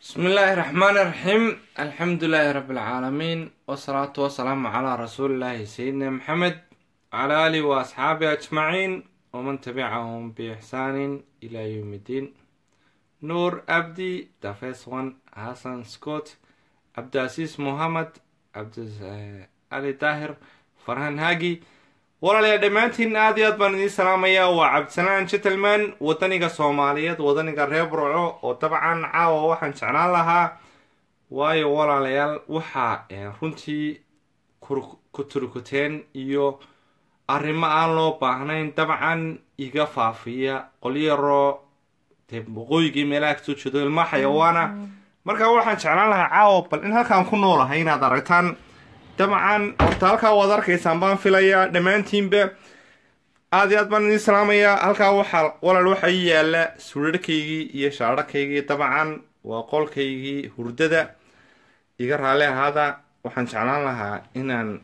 Bismillahirrahmanirrahim. Alhamdulillahi Rabbil Alameen. Wassalatu wassalamu ala Rasulullah Sayyidina Muhammad ala alihi wa ashabihi ajma'in wa man tabi'ahum bi ihsanin ila yawmiddin. Noor Abdi, the first one, Hassan Scott, Abdulaziz Muhammad, Ali Tahir, Farhan Hagi. ورا دمانتين ناديات بني سلامية وعبد سلام شتلمان وطنيقة صوماليات وطنيقة ريبرعو وطبعا عاوة وحن شعنا لها واي ورا ليال وحا رنتي كتركتين ايو ارماء لو باهنين طبعا ايقا فافية قولي رو تبغويقي ملاك توشدو المحيوانا مركا وحن شعنا لها عاوة بل انها كان كنورة هينا دارتان طبعا halkaa waad arkaysaan baan filayaa dhammaantiinba aad baan idin salaamayaa halkaa waxa yaala sawirkaygii iyo shaararkaygii dabcan waa qolkaygii hurdada iga raale ahaada waxaan jeclaan lahaa inaan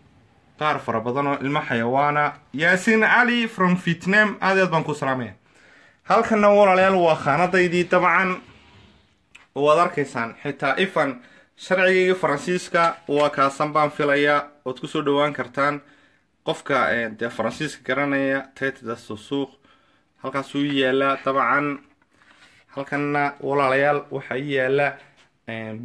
qaar fara badan oo ilmo xayawaana Yaasiin Ali from Vietnam aad baan ku salaamay halkana walaalayaal waa khaanadaydii dabcan waad arkaysaan xitaa ifan sharciga Faransiiska waa ka sanbaan filaya oo ku soo dhawaan kartaan qofka ee Faransiiska garanaya tayada suuq halkaas uu yeela tabaan halkana walaalayaal waxa yeela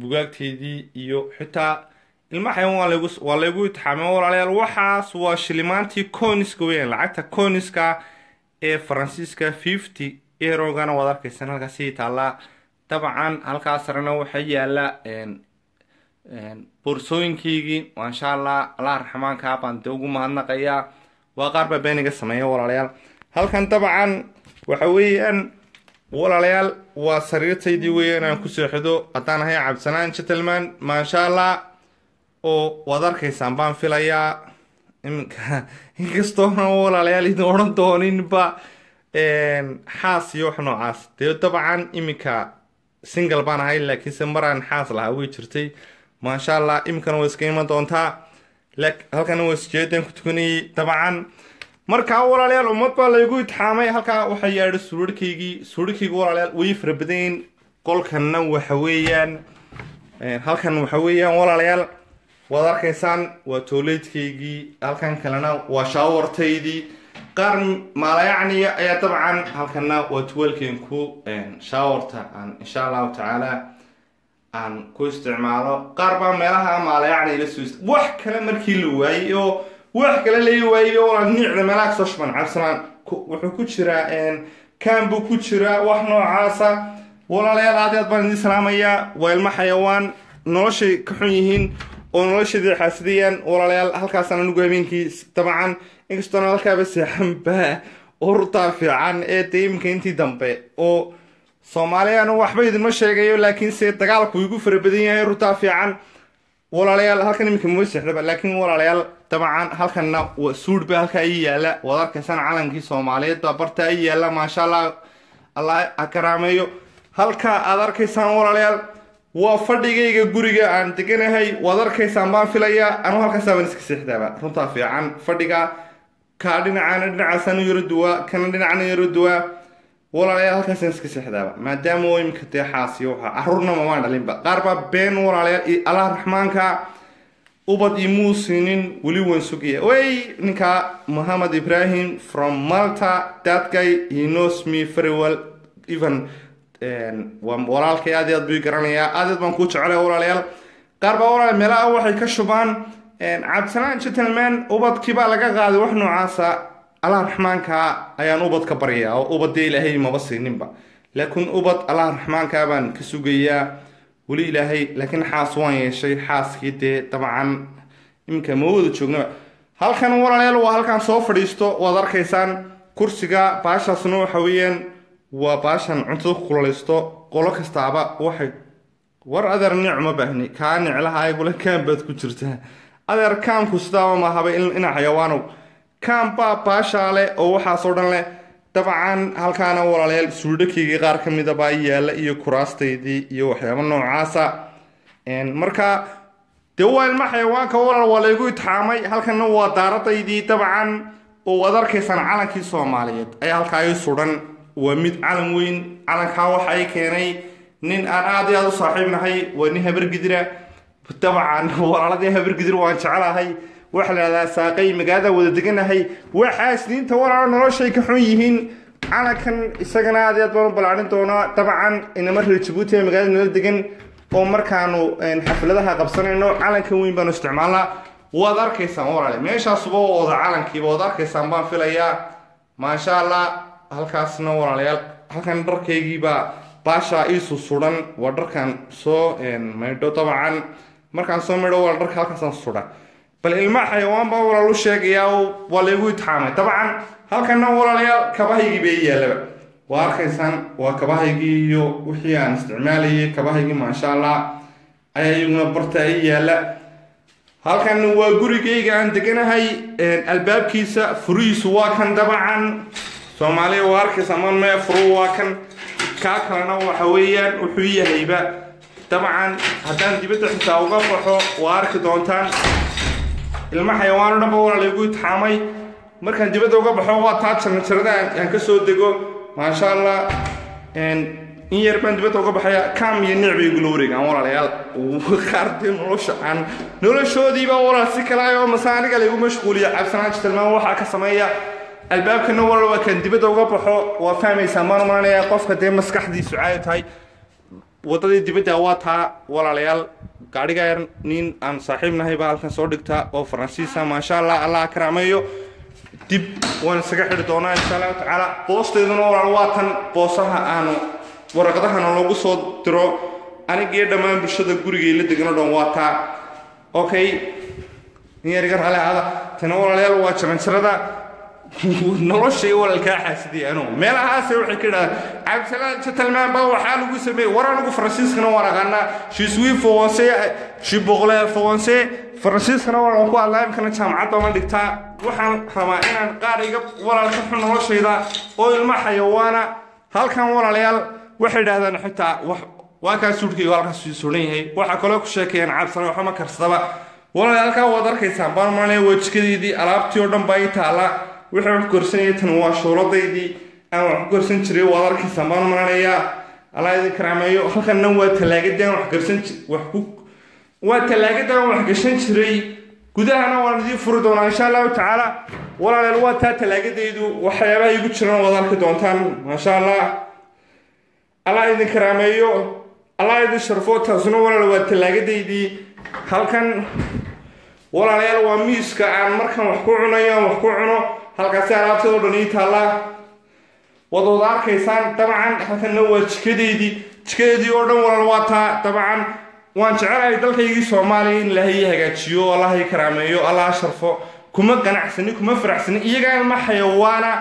bugaagteedii iyo xitaa ilmahan waa lagu taxaamo walaalayaal waxaas waa shilimaantii koniska weyn lacagta koniska ee Faransiiska 50 euro gana wada arkaysan halkaas taala tabaan halkaas sarana waxa yeela boorsooyinkiigi waa insha Allah Allah rahmaanka baan ugu mahadnaqayaa waa qarba beeniga sameeyo walaalayaal halkan dabcan waxa weeyaan walaalayaal waa sariirtaydii weeyaan ku seexdo hadaan ahay cabsanaan Gentalman ma insha Allah oo wad arkaysan baan filayaa inkastoo walaalayaal idin oran dooninba xaas iyo noocaas tii dabcan imika single baan ahay laakiin samaran xaas laha way jirtay ما شاء الله يمكن وسكيمة دونتها لك هل كان وسجيتين كتكوني طبعا مركا ولا ليال ومط ولا يقول تحامي هكا وحيار سروركيجي سروركيجي ولا ليال ويفر بدين كل كنا وحويا هل كان وحويا ولا ليال وذاك إنسان وتولد كيجي هل كان كلنا وشاور تيدي قرن ما لا يعني يا طبعا هل كنا وتولد كينكو شاورته إن شاء الله تعالى aan ku isticmaalo qarba meelaha maalayaacnay la soo wax kale markii loo waayo wax kale la waayo wala nicda malaag soo shman cabsanaan wuxuu ku jiraa kaanbu ku jiraa wax noocaasa walaalayaal aad baan idin salaamayaa waa ilmo xayawaan noloshay ka xun yihiin oo noloshada xasidiyaan walaalayaal halkaas aan ugu habeenkii tabcan inkastoo halka bas xamba urta fiican ee tiimka intii dambe oo Soomaaliya anu waxba idin ma sheegayo laakiin si dagaalku ugu farabadan yahay ruta fiican walaalayaal halkan imika ma seexdaba laakiin walaalayaal tabaan halkana suud ba halka ay yaala wada arkaysan calankii Soomaaliyeed ba barta ay yaala ma sha Allah Allah akraameeyo halka aad arkaysan walaalayaal waa fadhigayga guriga aan deganahay wada arkaysan baan filaya anu halka saaban iska seexdaba ruta fiican fadhiga ka dhinacaana yiri duwa kan dhinacaana yiri duwa walaalayaal halkaas iska seexdaba maadaama oo imka tee xaasiyo waxa arurna ma dhalinba qarba been walaalayaal Allah rahmaanka ubad imuusinin wali wansugiya way ninka Muhammad Ibrahim from Malta that guy he knows me very well even walaalkay aad buu garanaya aad baan ku jeclaa walaalayaal qarba walaal meelaa waxay ka shubaan Abdulaziz Gentalman ubadkiiba laga qaaday wax noocaasa Allah rahmaanka ayaan ubadka bariyaa oo ubaday Ilaahay ma basiininba laakiin ubad Allah rahmaanka baan ka sugayaa wali Ilaahay laakiin xaas waan yeeshay xaaskii dabcan imka ma wada joogno halkan walaalayaal waa halkan soo fadhiisto waad arkaysaan kursiga baashaasna waxa weeyaan waa baashan cunto kulaysto qolo kastaaba waxay war adar nicmo baahni ka niclahay gule kaan baad ku jirtaa adar kaan ku sidaa ma haba in xayawaano كامبا باشاله أو حاسودنله طبعا هالكانه ولا سودكيجي قار كميدا باياله إيو كراستيدي إيو حيوان نوعاسا إن مركا دوال ما حيوان كورا ولا يقول تحامي هالكانه ودارتيدي طبعا وذركيسان على كي صوماليات أي هالكايو سودن وميد علموين على كاو حي كيني nin aan aad iyo aad u saaxiib nahay waa nin habar gidira tabacan walaalada habar gidir waan jecelahay wax leedahay saaqay magaalada wada deganahay waxaas ninta walaal noloshay ka xun yihiin ana kan isagana aad iyo aad baan balaarin doona tabacan inama Djibouti magaalada nala degan oo markaanu xafladaha qabsanayno calanka weyn baan isticmaalnaa waad arkaysan walaal meeshaas oo wada calankiiba waad arkaysan baan filayaa ma sha Allah halkaasna walaalayaal halkan dharkaygiiba baasha isu suran waa dharkan soo maydho tabacan markaan soo maydho waa dharka halkaasaan suran bal ilma xayawaan baa walaal u sheegaya waa leegu itxaamay tabacan halkanna walaalayaal kabahaygi bay yeelaba waa arkaysan waa kabahaygi iyo wixii aan isticmaalayay kabahaygi ma sha Allah ayayna barta ay yeela halkan waa gurigeyga aan deganahay albaabkiisa furiisu waa kan tabacan Soomaaliya waa arkaysan man ma furu waa kan كاكرنا وحويان وحوية هيبة طبعا هتان دي بتح تاوغا فرحو وارك دونتان المحيوان نبور اللي يقول تحامي مركان دي بتوغا بحوا تاتش من سردان يعني كسو ديقو ما شاء الله ان يربان دي بتوغا بحيا كام ينعبي يقولوريك عمور عليال وخارتي نروش عن نروشو دي باورا سيكلايو مسانيك اللي يقول مشغولية عبسانات تلمان وحا كسمية الباب كنا والله كان دبته وقبحه وفهمي سمان ما ليه قف كده مسكح دي سعيت هاي وطدي دبته واتها ولا ليال قاري غير نين عن صاحبنا هاي بالكن صدقتها وفرنسيسا ما شاء الله الله كراميو دب ونسكح دونا إن شاء الله على بوست دونا ولا واتن بوسها أنا ورقتها نلقو صوت ترى أنا جيت دماغي بشدة قريجي لتجنا دون واتها أوكي نيرجع على هذا تناول ليال واتش من سردا نرشي ولا الكاحس دي أنا مالها سوي كده عبد سلام شتلمان بقى وحاله جسمي ورا نقول فرنسيس خنا ورا غنا شو سوي فرنسي شو بغلاه فرنسي فرنسيس خنا ورا نقول الله يمكن تسمع طبعا دكتور وحنا حماينا قاري قب ورا الكحن نرشي ده أو المحي وانا هل كان ورا ليال واحد هذا نحتى وكان سوري ورا سوري هي وحكلوك شكيان عبد سلام وحما كرسبة ورا ليال كان وضر كيسان برماني وتشكي دي ألعب تيوردن بايت على وحنا كورسين تنوع شورتي أنا كورسين شري وارك سمان مرانيا الله يذكر عميو خلنا نوع تلاجدين وحكورسين وحكوك وتلاجدين وحكورسين شري كده أنا واردي فردونا إن شاء الله تعالى ولا الوقت تلاجدين وحياه يقول شنو وارك دونتان ما شاء الله الله يذكر عميو الله يشرفوه تزنو ولا الوقت تلاجدين هل كان ولا يلو ميس كأن مركم وحكونا يا وحكونا halkaas aan aad soo dhaniitaala wadooda arkaysan tabacan halkan noo jikedeedii oo dhan walaal waata tabacan waan jecelahay dalkayga Soomaaliya in ilaahay hagaajiyo walahi karaameeyo allah sharfo kuma ganacsani kuma faraxsani iyaga ma xayawaana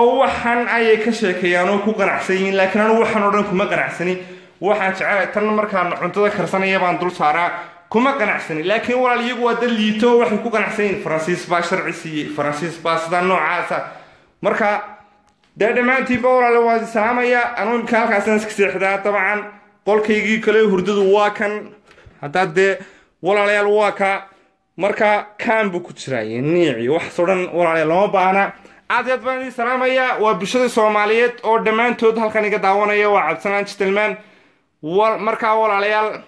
oo waxan ay ka sheekayaan oo ku ganacsan yihiin laakiin anu waxan oo dhan kuma ganacsani waxaan jecelahay tan markaan cuntada karsanaya baan dul saaraa kuma ganacsani laakiin walaal iyagu waa dal liito waxay ku ganacsanayeen Francis baa sharciisii Francis baa sidaan noocaas marka dadamaantii bawra la wada salaamaya anuu halkaas iska seexdaa tabacan qolkaygii kale hurdadu waa kan hadda walaalayaal waa ka marka kaan buu ku jiraayeen niici wax soo dhan walaalayaal lama baana aad baan salaamaya waa bulshada Soomaaliyeed oo dhamaantood halkan iga daawanaya waa Cabsanaan Gentalman marka walaalayaal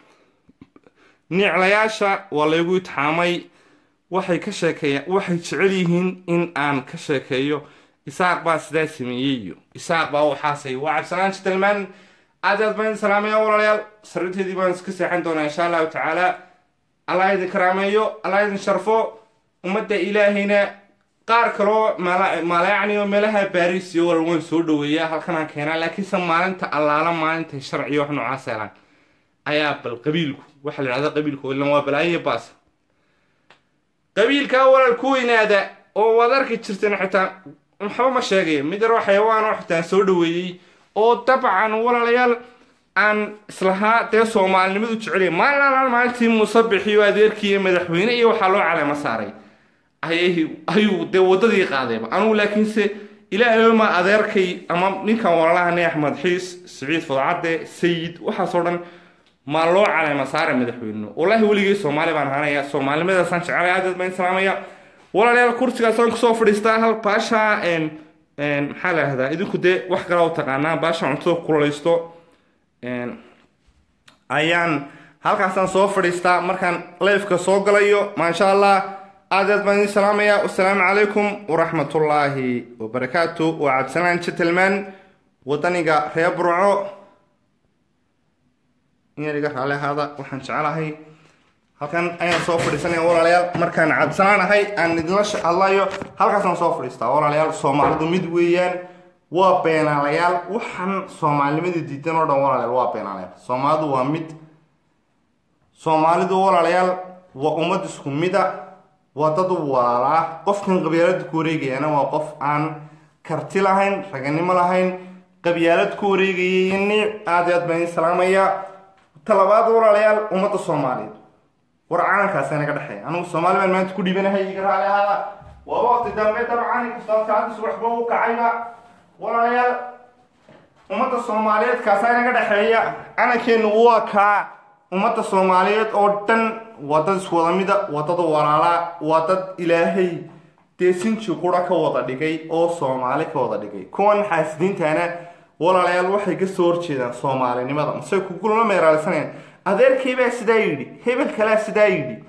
نعلياشا وليقول تحامي وحي كشاكيا وحي تشعليهن إن آن كشاكيو إساق باس داسميييو إساق باو حاسي وعب سلام شتلمان عدد بان سلامي أوراليال سردتي دي بان سكسي عندنا إن شاء الله تعالى الله يذكراميو الله ينشرفو ومدى إلهينا قاركرو ما لا يعني وملها باريسيو والوان سودو وياه هالكنا كينا لكن سمالن تألالا مالن تشرعيو حنو عاسيلا أياب القبيلكو وحل هذا قبيلكو إلا ما بلاي باس قبيلك أول الكوين هذا أو ذرك تشرتنا حتى محو مشاقي مدر حيوان حتى سودوي أو طبعا ولا ليال أن سلها تسوى مع المدو تشعري ما لا مالتي مصبحي وذيركي مدحوين أي وحلو على مساري أيو دوتي قادم أنا لكن سي إلى يوم أذيركي أمام نيكا ولا أنا أحمد حيس سعيد فضعدة سيد وحصرا مالو على مسار مدحوينه والله وليجي سومالي بان هنا يا سومالي ماذا سانش على عدد من سلامية ولا ليه الكرسي كسرنك صفر يستاهل باشا إن حاله هذا إذا كده وحكروا تقعنا باشا عن طرق كل يستو إن ayaan halkaasan soo fadhiistaa markaan live-ka soo galayo ma sha Allah aad baan idin salaamayaa assalaamu alaykum wa rahmatullahi wa barakaatuh wa absalan Gentalman wadaniga reer Burco inay gaar ahaada waxaan jecelahay halkan ayaan soo fadhiisanayaa walaalayaal markaan absanahay aan idin shaqalayo halkaasan soo fadhiistaa walaalayaal Soomaalidu mid weeyaan waa beenaalayaal waxaan Soomaalnimada diidan oo dhan walaalayaal waa beenaalayaal Soomaalidu waa mid Soomaalidu walaalayaal waa ummad isku mid ah waa dad walaalaha qofkan qabyaalad ku wareegayna waa qof aan karti lahayn raganimo lahayn qabyaalad ku wareegayeen aad baan salaamaya talabaad walaalayaal ummadda Soomaaliyeed war caankaas anaga dhaxay anigu Soomaaliban maanta ku dhibanahay iga raalayaal waa waqti dambe dabcan ku soo saacad subax buu kacayna walaalayaal ummadda Soomaaliyeed kaas anaga dhaxeeya anakeenu waa ka ummadda Soomaaliyeed oo dhan wada iswalamida wada walaala wada Ilaahay deesinci qura ka wada dhigay oo Soomaali ka wada dhigay kuwan xasidintaana walaalayaal waxay ka soo horjeedaan Soomaalinimada mise ku kulma meeraalsaneen adeerkiiba sidaa yiri hebel kala sidaa yiri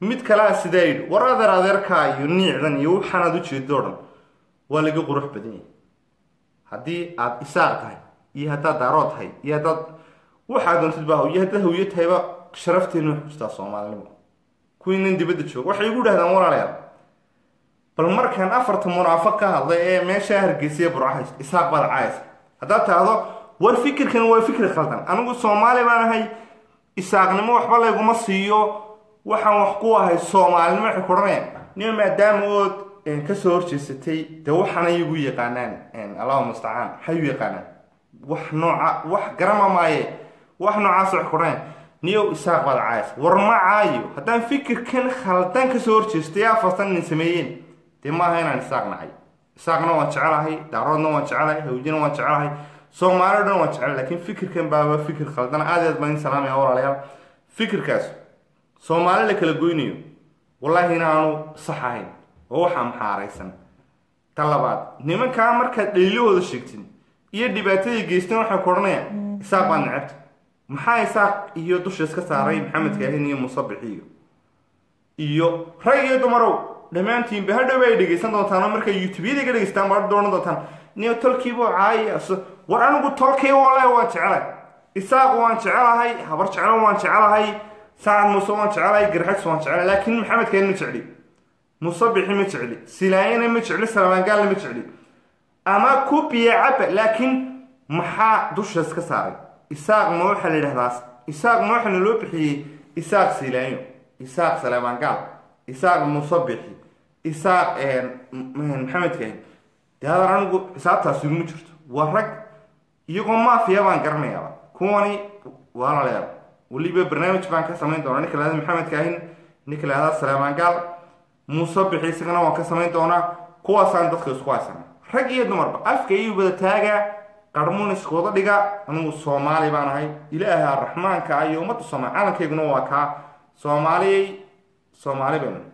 mid kala sidaa yiri waraadar adeerka iyo niicdan iyo waxaanad u jeedoodhan waa laga qurux badan yahay hadii aad isaar tahay iyo hada daroo tahay iyo hada waxaad doontid baa oo yahay hawiyad hayba sharafteenu xusta Soomaalnimo ku inaan dibadda joogo waxay ugu dhahdaan walaalayaal bal markaan afarta munaafiq ka hadlay ee meesha Hargeysa Burco isaaq bad caayis hada taado war fikirkan waa fikir khaldan anigu Soomaali baan ahay isaaqnimo waxba leeyahay kuma siiyo waxaan wax ku ahay Soomaalnimo xikoranay niyo maadaama oo ka soo horjeesatay da waxaan iyagu yaqaanaan Allahu musta'aan hayu yaqaanaan wax nooca wax garamaaye وحنا عاصر قران نيو إساق بعد عايس ورما عايو هدان فكر كان خلطان كسورتش استيافصان من سميين تما هنا إساقنا عاي إساقنا وانشعالها هي دعرضنا وانشعالها هوجينا وانشعالها هي صومالنا وانشعال لكن فكر كان بابا فكر خلطان عادت بني سلامي أورا ليا فكر كاسو صومالي لك لقوينيو والله هنا عنو صحاين ووحا محاريسان طلبات نيمان كامر كالليو هذا الشيكتين يدي باتي جيستين وحا قرانيا إساق بعد نعبت maxay saaq iyo dush iska saaray maxamedka ahniyo musabbixiyo iyo rayo dumaro dhamaantiin ba hadaway dhigeysan doontaan marka youtube-da dhigeysan ma doonan doontaan niyo tolkiibo caayis war anigu tolkii walaal waan jecelahay isaaq waan jecelahay habar jecelahay waan jecelahay saan muso waan jecelahay garxax waan jecelahay laakiin maxamedka ma jeceli musabbixi ma jeceli silaayana ma jeceli salaangaal ma jeceli ama kubiya cab laakiin maxaa dush iska saaray إساق موحل الهلاس إساق موحل اللوبحي إساق سيلايو إساق سلامان قال إساق مصبحي إساق محمد كهين هذا رانقو إساق تاسيق مجرد وحرق يقوم ما فيها بان قرمي يابا كواني وارا ليابا واللي ببرنامج بان كسامين دونا نكال هذا محمد كهين نكال هذا سلامان قال مصبحي سيقنا وكسامين دونا كواسان تسخي سخواسان حرق يدو مربا أفكا يو بدا تاقا قرمون اسكودا ديغا انو Soomaali baan ahay ilaahay raxmaanka ayo umada Soomaaliyeedna waa ka Soomaali baan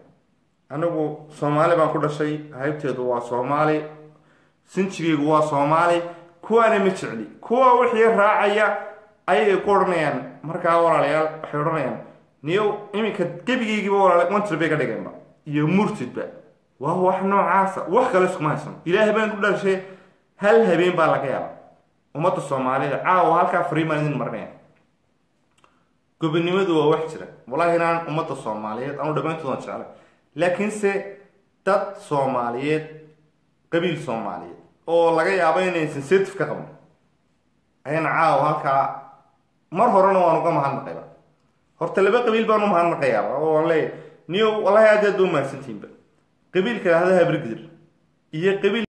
anagu Soomaali baan ku dhashay haybteedu waa Soomaali sinjigeygu waa Soomaali kuwaana ma jecli kuwa wixii raacaya ayay qornayaan marka walaalayaal waxay oranayaan niyo iminka dibigeygiiba walaal kontribiga dhigayba iyo murtidba waa wax noocaas wax kale isku maasan ilaahay baan ku dhashay hal habeen baa laga yaabaa ummadda Soomaalida caawa halka Freeman marnay gobonimadu waa wax jira wallahi inaan ummadda Soomaaliyeed aanu dhamaantoodaan jecelahay laakiin se dad Soomaaliyeed qabiil Soomaaliyeed oo laga yaabo inay sensitive ka qabaan ayna caawa halka mar horena waan uga mahadnaqay horta laba qabiil baan u mahadnaqay oo wallahi niyo wallahi aad u mahadsantiin qabiilka hada habrigidir iyo qabiil